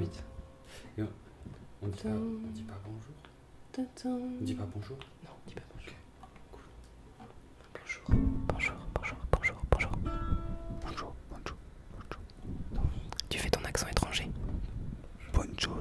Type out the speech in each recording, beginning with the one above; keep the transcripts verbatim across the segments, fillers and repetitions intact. insolite. Et on, on, dit pas, on dit pas bonjour. On dit pas bonjour. Non, on dit pas bonjour. Okay. Cool. Bonjour. Bonjour, bonjour, bonjour, bonjour. Bonjour, bonjour, bonjour. Non. Tu fais ton accent étranger. Bonjour.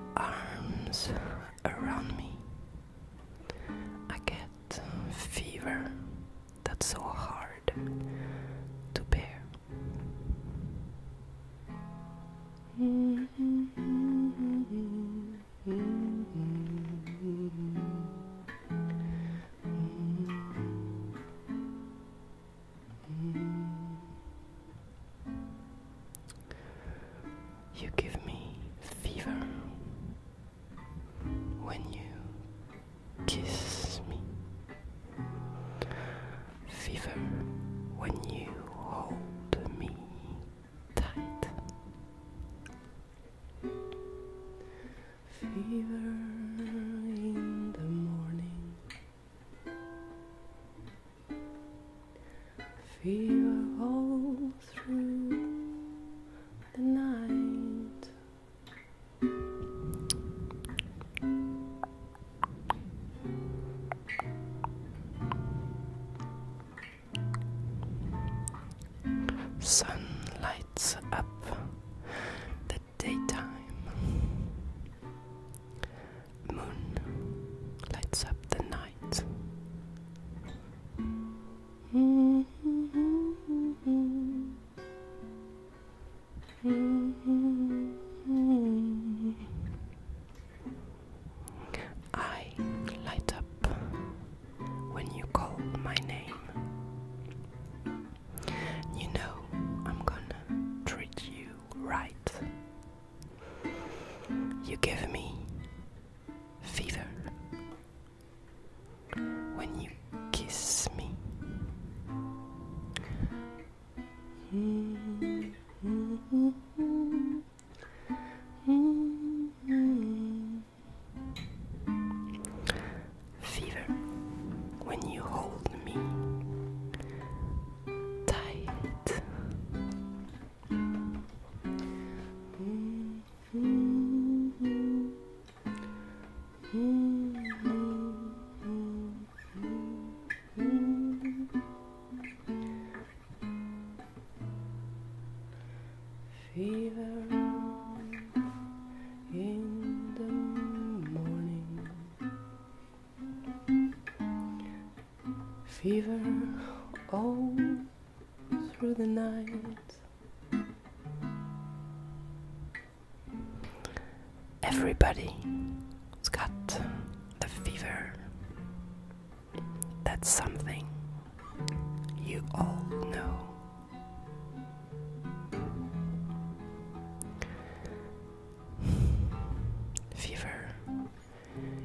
Fever all through the night. Sun lights up the daytime. Moon lights up the night. Mm. You give me fever when you kiss me. Fever when you hold me tight. Fever in the morning. Fever all through the night. Everybody's got the fever. That's something you all know.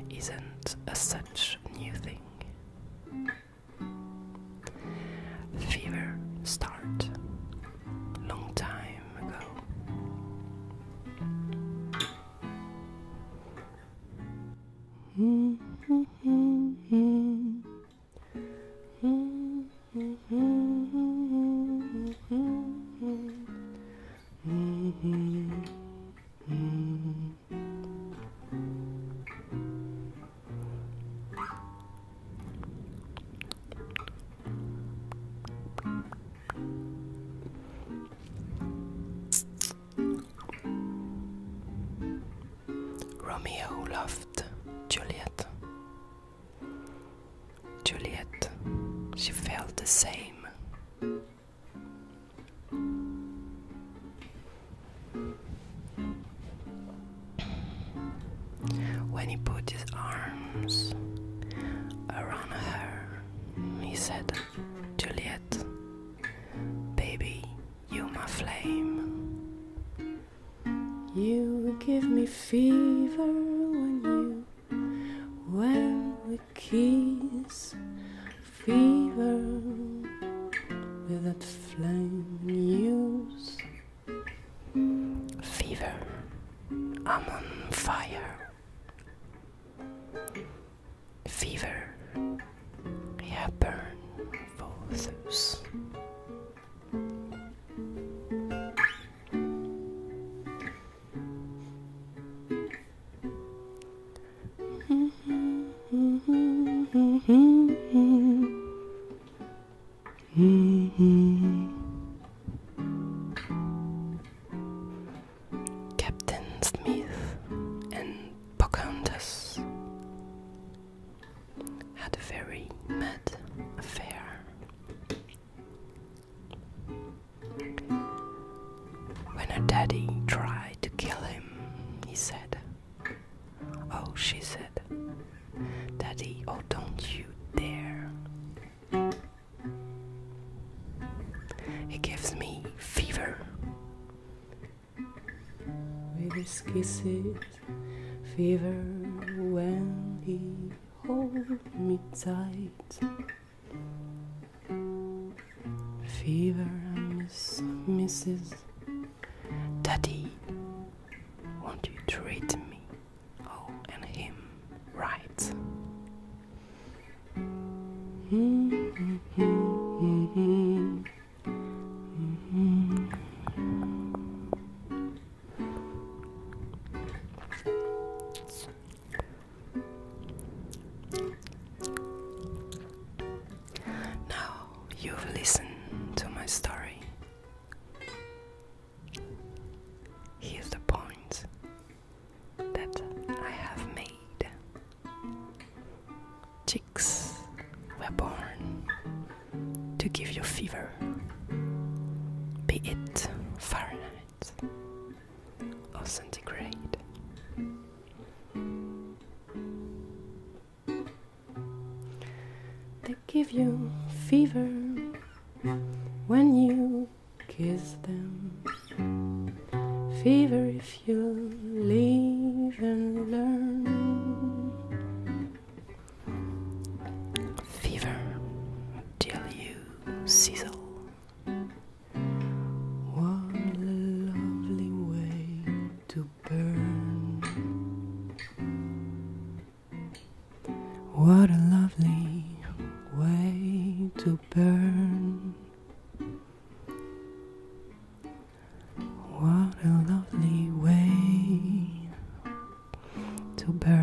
Isn't a such new thing. Fever start long time ago. Mm -hmm. Mm -hmm. Mm -hmm. Mm -hmm. Romeo loved Juliet. Juliet, she felt the same. When he put his arms around her, he said, "Juliet, baby, you my flame. You give me fever when you, when we kiss. Fever with that flame you use. Fever, I'm on fire. Fever, yeah, burn for those." Captain Smith and Pocahontas had a very mad affair. When her daddy tried to kill him, he said, "Oh," she said, "Daddy, oh, don't you dare. He gives me fever. With his kisses, fever when he hold me tight. Fever, I miss, missus. Daddy, won't you treat me, oh, and him, right?" Mm-hmm, mm-hmm, mm-hmm. You've listened to my story. Here's the point that I have made. Chicks were born to give you fever, be it Fahrenheit or centigrade. They give you fever when you kiss them. Fever if you live and learn. Fever till you sizzle. What a lovely way to burn. What a lovely way to burn. What a lovely way to burn.